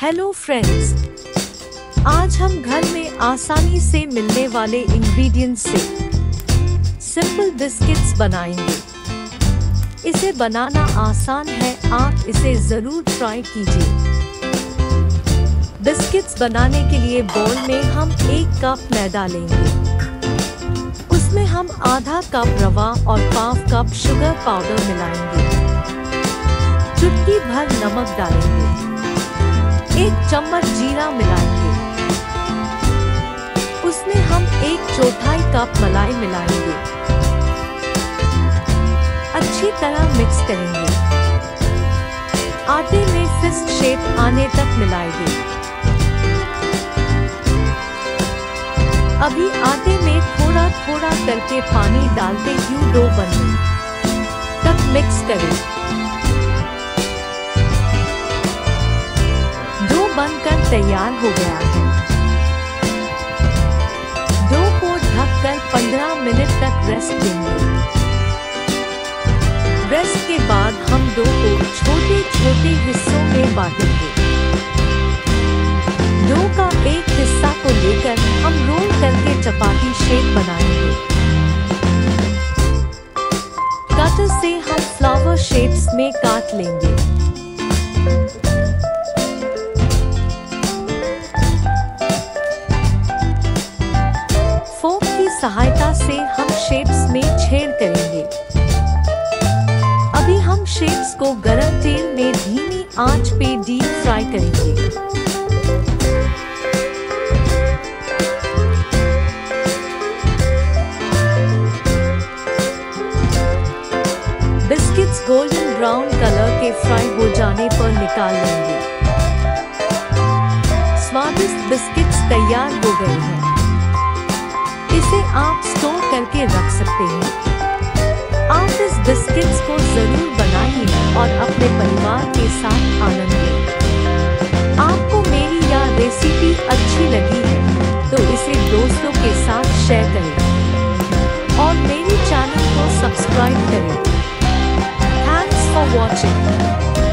Hello friends, आज हम घर में आसानी से मिलने वाले इंग्रेडिएंट्स से सिंपल बिस्किट्स बनाएंगे। इसे बनाना आसान है, आप इसे ज़रूर ट्राई कीजिए। बिस्किट्स बनाने के लिए बाउल में हम 1 कप मैदा लेंगे, उसमें हम आधा कप रवा और 1/2 कप शुगर पाउडर मिलाएंगे। चुटकी भर नमक डालेंगे, 1 चम्मच जीरा मिलाएंगे, उसमें हम 1/4 कप मलाई मिलाएंगे। अच्छी तरह मिक्स करेंगे, आटे में फिस्ट शेप आने तक मिलाएंगे। अभी आटे में थोड़ा थोड़ा करके पानी डालते हुए डो बनने तक मिक्स करें। बनकर तैयार हो गया है। डो को ढककर 15 मिनट तक रेस्ट देंगे। रेस्ट के बाद हम डो को छोटे छोटे हिस्सों में बांटेंगे। डो का एक हिस्सा को लेकर हम रोल करके चपाती शेप बनाएंगे। कटर से हम फ्लावर शेप्स में काट लेंगे। सहायता से हम शेप्स में छेद करेंगे। अभी हम शेप्स को गरम तेल में धीमी आंच पे डीप फ्राई करेंगे। बिस्किट्स गोल्डन ब्राउन कलर के फ्राई हो जाने पर निकाल लेंगे। स्वादिष्ट बिस्किट्स तैयार हो गए हैं। इसे आप स्टोर करके रख सकते हैं। आप इस बिस्किट्स को जरूर बनाइए और अपने परिवार के साथ आनंद लें। आपको मेरी यह रेसिपी अच्छी लगी है तो इसे दोस्तों के साथ शेयर करें और मेरे चैनल को सब्सक्राइब करें। Thanks for watching.